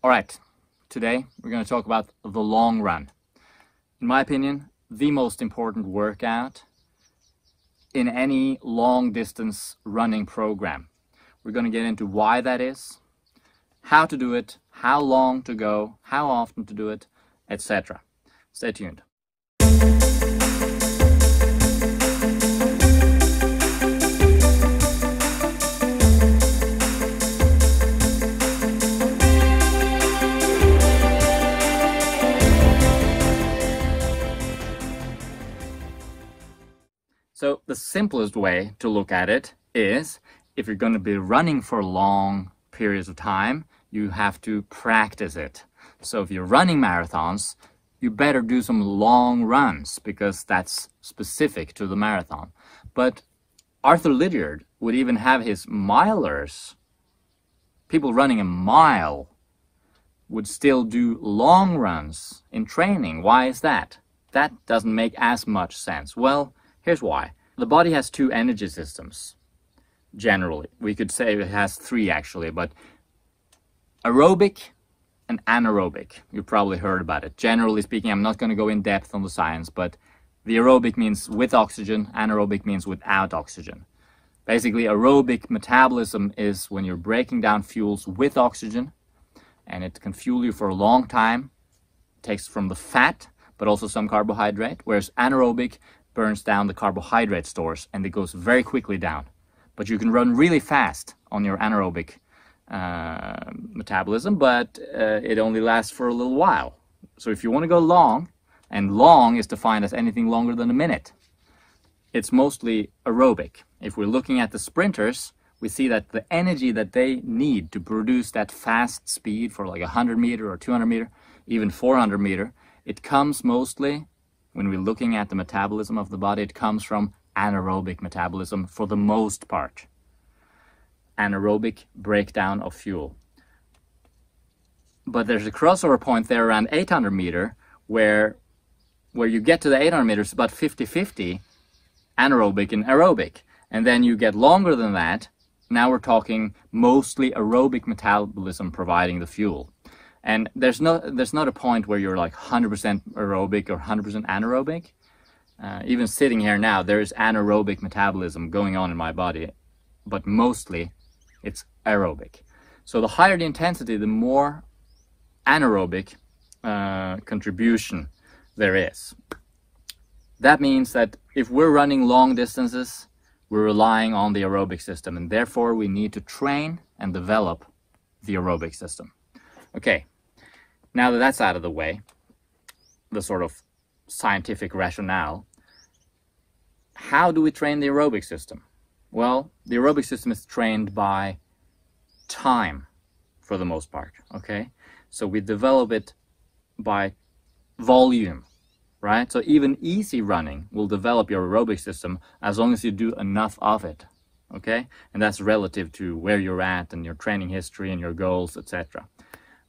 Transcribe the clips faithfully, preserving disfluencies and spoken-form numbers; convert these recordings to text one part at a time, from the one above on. All right, today we're going to talk about the long run. In my opinion, the most important workout in any long distance running program. We're going to get into why that is, how to do it, how long to go, how often to do it, et cetera. Stay tuned. So the simplest way to look at it is, if you're going to be running for long periods of time, you have to practice it. So if you're running marathons, you better do some long runs because that's specific to the marathon. But Arthur Lydiard would even have his milers. People running a mile would still do long runs in training. Why is that? That doesn't make as much sense. Well, here's why. The body has two energy systems, generally. We could say it has three, actually, but aerobic and anaerobic. You probably heard about it. Generally speaking, I'm not going to go in depth on the science, but the aerobic means with oxygen, anaerobic means without oxygen. Basically, aerobic metabolism is when you're breaking down fuels with oxygen, and it can fuel you for a long time. It takes from the fat, but also some carbohydrate, whereas anaerobic burns down the carbohydrate stores and it goes very quickly down. But you can run really fast on your anaerobic uh, metabolism, but uh, it only lasts for a little while. So if you want to go long, and long is defined as anything longer than a minute, it's mostly aerobic. If we're looking at the sprinters, we see that the energy that they need to produce that fast speed for like one hundred meter or two hundred meter, even four hundred meter, it comes mostly, when we're looking at the metabolism of the body, it comes from anaerobic metabolism for the most part. Anaerobic breakdown of fuel. But there's a crossover point there around eight hundred meter where, where you get to the eight hundred meters about fifty fifty anaerobic and aerobic. And then you get longer than that. Now we're talking mostly aerobic metabolism providing the fuel. And there's no, there's not a point where you're like one hundred percent aerobic or one hundred percent anaerobic. Uh, even sitting here now, there is anaerobic metabolism going on in my body, but mostly it's aerobic. So the higher the intensity, the more anaerobic uh, contribution there is. That means that if we're running long distances, we're relying on the aerobic system, and therefore we need to train and develop the aerobic system. Okay, now that that's out of the way, the sort of scientific rationale, how do we train the aerobic system? Well, the aerobic system is trained by time for the most part, okay? So we develop it by volume, right? So even easy running will develop your aerobic system as long as you do enough of it, okay? And that's relative to where you're at and your training history and your goals, et cetera.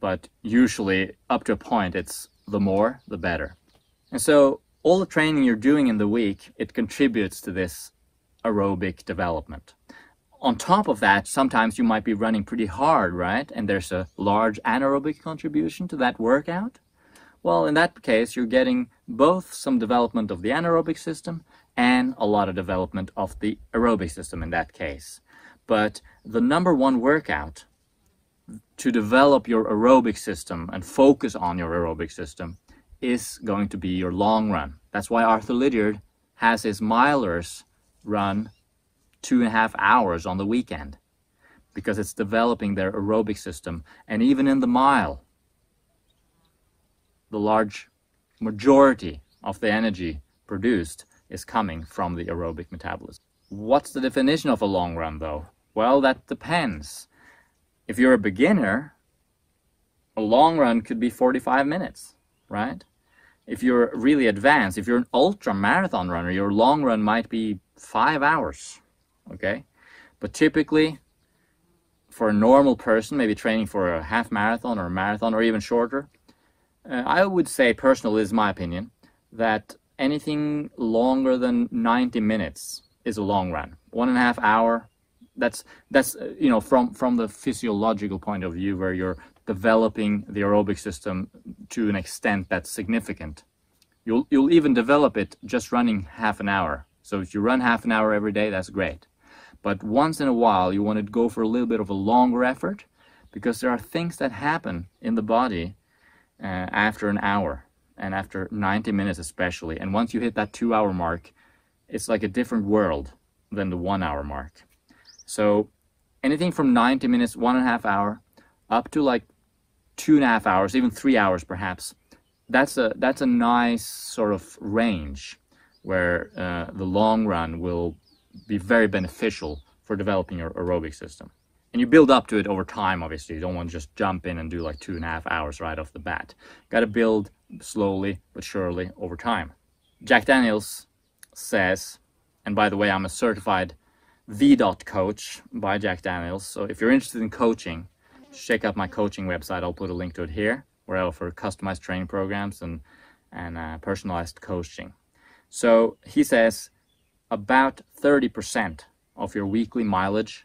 But usually up to a point, it's the more, the better. And so all the training you're doing in the week, it contributes to this aerobic development. On top of that, sometimes you might be running pretty hard, right? And there's a large anaerobic contribution to that workout. Well, in that case, you're getting both some development of the anaerobic system and a lot of development of the aerobic system in that case. But the number one workout to develop your aerobic system and focus on your aerobic system is going to be your long run. That's why Arthur Lydiard has his milers run two and a half hours on the weekend, because it's developing their aerobic system. And even in the mile, the large majority of the energy produced is coming from the aerobic metabolism. What's the definition of a long run though? Well, that depends. If you're a beginner, a long run could be forty-five minutes, right? If you're really advanced, if you're an ultra marathon runner, your long run might be five hours, okay? But typically, for a normal person, maybe training for a half marathon or a marathon or even shorter, uh, I would say, personally, is my opinion, that anything longer than ninety minutes is a long run. One and a half hour. That's, that's you know, from, from the physiological point of view, where you're developing the aerobic system to an extent that's significant. You'll, you'll even develop it just running half an hour. So if you run half an hour every day, that's great. But once in a while, you want to go for a little bit of a longer effort, because there are things that happen in the body uh, after an hour and after ninety minutes especially. And once you hit that two hour mark, it's like a different world than the one hour mark. So anything from ninety minutes, one and a half hour, up to like two and a half hours, even three hours perhaps, that's a, that's a nice sort of range where uh, the long run will be very beneficial for developing your aerobic system. And you build up to it over time, obviously. You don't want to just jump in and do like two and a half hours right off the bat. Got to build slowly but surely over time. Jack Daniels says, and by the way, I'm a certified V Coach by Jack Daniels. So if you're interested in coaching, check out my coaching website. I'll put a link to it here, where I offer customized training programs and, and uh, personalized coaching. So he says about thirty percent of your weekly mileage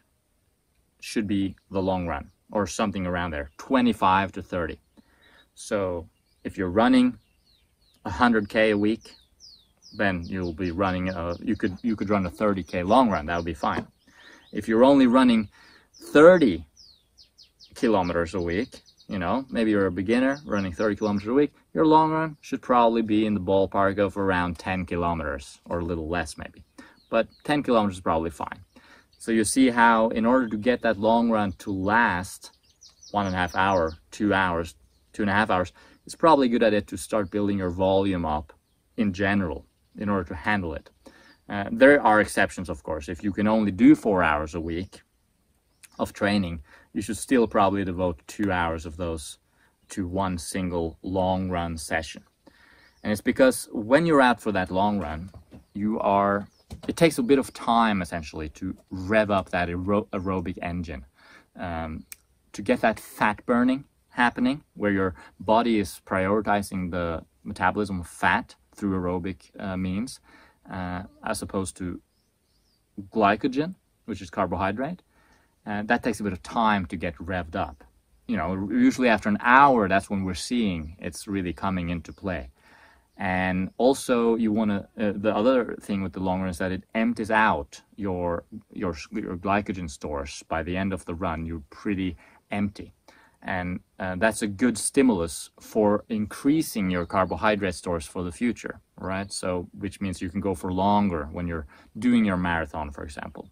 should be the long run, or something around there, twenty-five to thirty. So if you're running one hundred K a week, then you'll be running a, you could you could run a thirty K long run. That would be fine. If you're only running thirty kilometers a week, you know, maybe you're a beginner running thirty kilometers a week, your long run should probably be in the ballpark of around ten kilometers or a little less maybe, but ten kilometers is probably fine. So you see how in order to get that long run to last one and a half hour, two hours, two and a half hours, it's probably a good idea to start building your volume up in general in order to handle it. Uh, there are exceptions, of course. If you can only do four hours a week of training, you should still probably devote two hours of those to one single long run session. And it's because when you're out for that long run, you are, it takes a bit of time essentially to rev up that aer aerobic engine, um, to get that fat burning happening, where your body is prioritizing the metabolism of fat through aerobic uh, means, uh, as opposed to glycogen, which is carbohydrate. Uh, that takes a bit of time to get revved up. You know, usually after an hour, that's when we're seeing it's really coming into play. And also, you want to. Uh, the other thing with the long run is that it empties out your, your your glycogen stores. By the end of the run, you're pretty empty, and uh, that's a good stimulus for increasing your carbohydrate stores for the future, right? So, which means you can go for longer when you're doing your marathon, for example.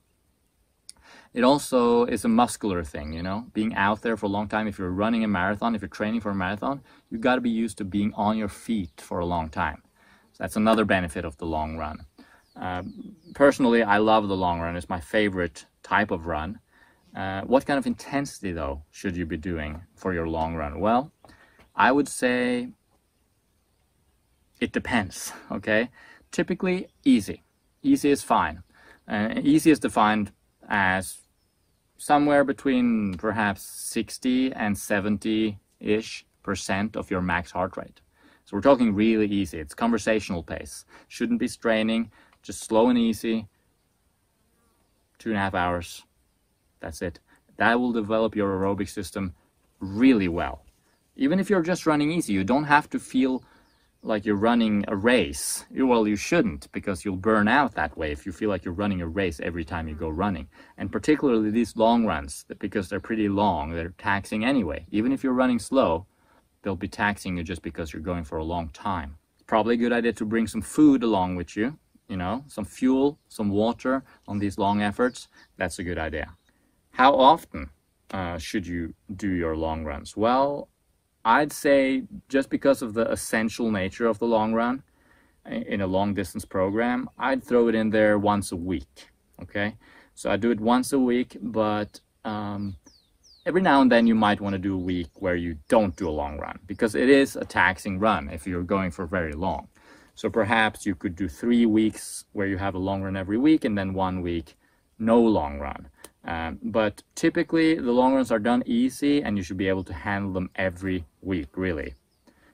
It also is a muscular thing, you know, being out there for a long time. If you're running a marathon, if you're training for a marathon, you've got to be used to being on your feet for a long time. So that's another benefit of the long run. Uh, personally, I love the long run. It's my favorite type of run. Uh, what kind of intensity, though, should you be doing for your long run? Well, I would say it depends, okay? Typically, easy. Easy is fine. Uh, easy is defined as somewhere between perhaps sixty and seventy-ish percent of your max heart rate. So we're talking really easy. It's conversational pace. Shouldn't be straining, just slow and easy. Two and a half hours, that's it. That will develop your aerobic system really well. Even if you're just running easy, you don't have to feel like you're running a race. Well, you shouldn't, because you'll burn out that way if you feel like you're running a race every time you go running. And particularly these long runs, because they're pretty long, they're taxing anyway. Even if you're running slow, they'll be taxing you just because you're going for a long time. It's probably a good idea to bring some food along with you, you know, some fuel, some water on these long efforts. That's a good idea. How often uh, should you do your long runs? Well, I'd say just because of the essential nature of the long run in a long distance program, I'd throw it in there once a week, okay? So I do it once a week, but um, every now and then you might want to do a week where you don't do a long run, because it is a taxing run if you're going for very long. So perhaps you could do three weeks where you have a long run every week, and then one week, no long run. Um, but typically the long runs are done easy, and you should be able to handle them every week, really.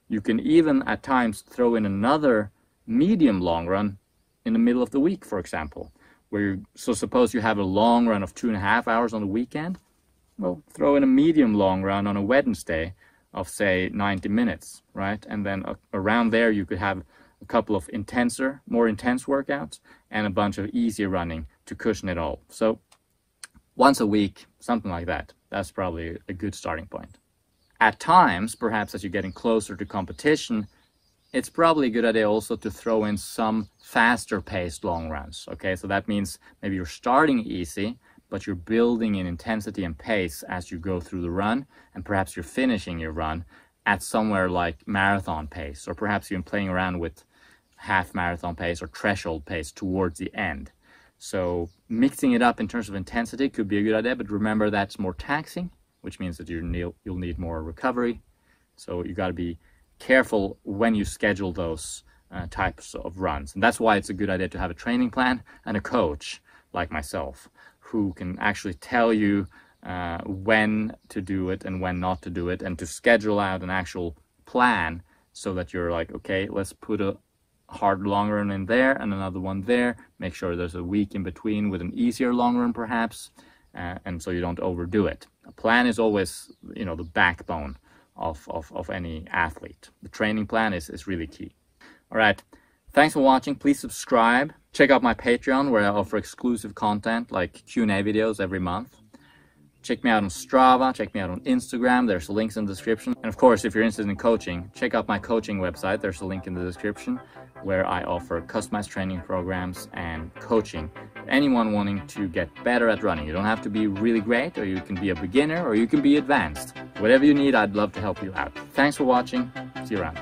You can even at times throw in another medium long run in the middle of the week, for example, where you, so suppose you have a long run of two and a half hours on the weekend, well, throw in a medium long round on a Wednesday of say ninety minutes, right? And then uh, around there you could have a couple of intenser, more intense workouts and a bunch of easy running to cushion it all. So once a week, something like that, that's probably a good starting point. At times, perhaps as you're getting closer to competition, it's probably a good idea also to throw in some faster paced long runs. Okay, so that means maybe you're starting easy, but you're building in intensity and pace as you go through the run, and perhaps you're finishing your run at somewhere like marathon pace, or perhaps you're playing around with half marathon pace or threshold pace towards the end. So mixing it up in terms of intensity could be a good idea, but remember that's more taxing, which means that you'll need more recovery. So you got to be careful when you schedule those uh, types of runs. And that's why it's a good idea to have a training plan and a coach like myself who can actually tell you uh, when to do it and when not to do it, and to schedule out an actual plan so that you're like, okay, let's put a hard long run in there and another one there, make sure there's a week in between with an easier long run perhaps, uh, and so you don't overdo it. A plan is always, you know, the backbone of, of, of any athlete. The training plan is, is really key. All right, thanks for watching. Please subscribe. Check out my Patreon where I offer exclusive content like Q and A videos every month. Check me out on Strava, check me out on Instagram, there's links in the description. And of course, if you're interested in coaching, check out my coaching website, there's a link in the description, where I offer customized training programs and coaching. Anyone wanting to get better at running, you don't have to be really great, or you can be a beginner, or you can be advanced. Whatever you need, I'd love to help you out. Thanks for watching, see you around.